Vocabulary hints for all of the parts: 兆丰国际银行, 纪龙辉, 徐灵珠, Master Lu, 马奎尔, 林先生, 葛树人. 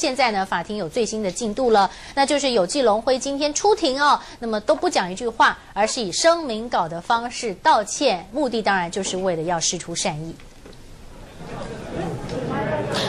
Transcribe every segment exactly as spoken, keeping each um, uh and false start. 现在呢，法庭有最新的进度了，那就是有纪龙辉今天出庭哦，那么都不讲一句话，而是以声明稿的方式道歉，目的当然就是为了要释出善意。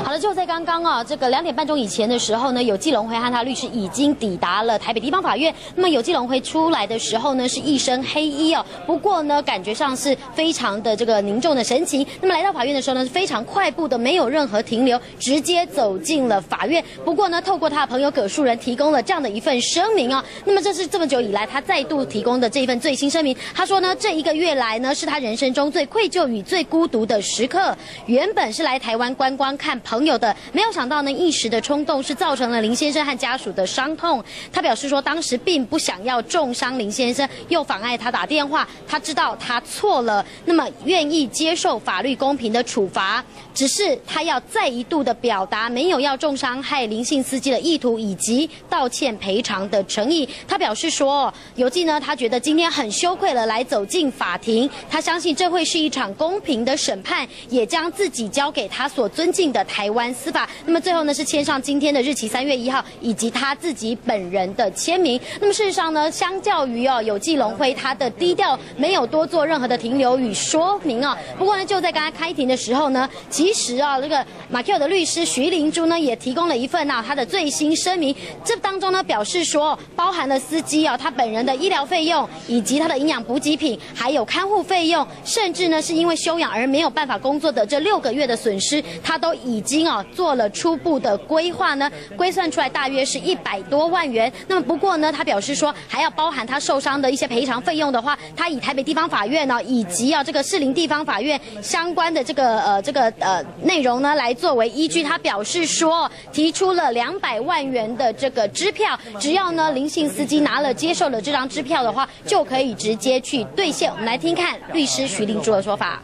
好了，就在刚刚啊，这个两点半钟以前的时候呢，有纪龙辉和他律师已经抵达了台北地方法院。那么有纪龙辉出来的时候呢，是一身黑衣哦，不过呢，感觉上是非常的这个凝重的神情。那么来到法院的时候呢，是非常快步的，没有任何停留，直接走进了法院。不过呢，透过他的朋友葛树人提供了这样的一份声明啊。那么这是这么久以来他再度提供的这一份最新声明。他说呢，这一个月来呢，是他人生中最愧疚与最孤独的时刻。原本是来台湾观光看朋友。 朋友的，没有想到呢，一时的冲动是造成了林先生和家属的伤痛。他表示说，当时并不想要重伤林先生，又妨碍他打电话。他知道他错了，那么愿意接受法律公平的处罚，只是他要再一度的表达没有要重伤害林姓司机的意图，以及道歉赔偿的诚意。他表示说，尤记呢，他觉得今天很羞愧了，来走进法庭。他相信这会是一场公平的审判，也将自己交给他所尊敬的台湾。 台湾司法，那么最后呢是签上今天的日期三月一号，以及他自己本人的签名。那么事实上呢，相较于哦有纪龙辉他的低调，没有多做任何的停留与说明啊、哦。不过呢，就在刚才开庭的时候呢，其实啊、哦、这个马奎尔的律师徐灵珠呢也提供了一份啊他的最新声明，这当中呢表示说包含了司机啊、哦、他本人的医疗费用，以及他的营养补给品，还有看护费用，甚至呢是因为休养而没有办法工作的这六个月的损失，他都已经。 哦，做了初步的规划呢，规算出来大约是一百多万元。那么不过呢，他表示说还要包含他受伤的一些赔偿费用的话，他以台北地方法院呢、哦，以及啊、哦、这个士林地方法院相关的这个呃这个呃内容呢来作为依据。他表示说提出了两百万元的这个支票，只要呢林姓司机拿了接受了这张支票的话，就可以直接去兑现。我们来听看律师徐玲珠的说法。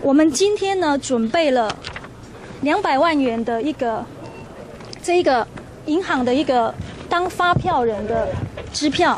我们今天呢准备了。 两百万元的一个，这一个银行的一个当发票人的支票，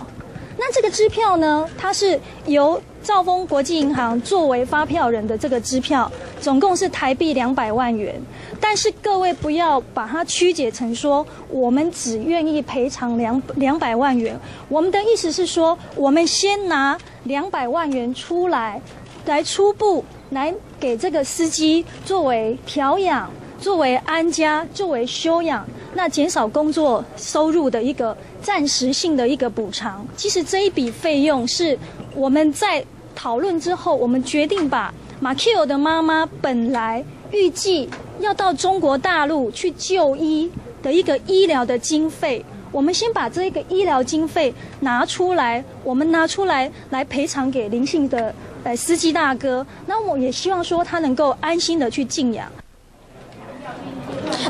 那这个支票呢，它是由兆丰国际银行作为发票人的这个支票，总共是台币两百万元。但是各位不要把它曲解成说我们只愿意赔偿两两百万元，我们的意思是说，我们先拿两百万元出来，来初步。 来给这个司机作为调养、作为安家、作为休养，那减少工作收入的一个暂时性的一个补偿。其实这一笔费用是我们在讨论之后，我们决定把马奎尔的妈妈本来预计要到中国大陆去就医的一个医疗的经费。 我们先把这个医疗经费拿出来，我们拿出来来赔偿给林姓的呃司机大哥。那我也希望说他能够安心的去静养。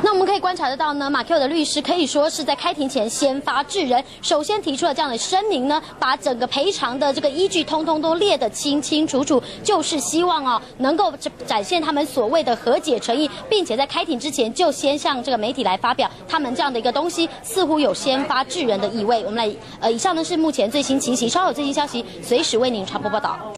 那我们可以观察得到呢，马奎尔的律师可以说是在开庭前先发制人，首先提出了这样的声明呢，把整个赔偿的这个依据通通都列得清清楚楚，就是希望哦能够展现他们所谓的和解诚意，并且在开庭之前就先向这个媒体来发表他们这样的一个东西，似乎有先发制人的意味。我们来，呃，以上呢是目前最新情形，稍有最新消息随时为您传播报道。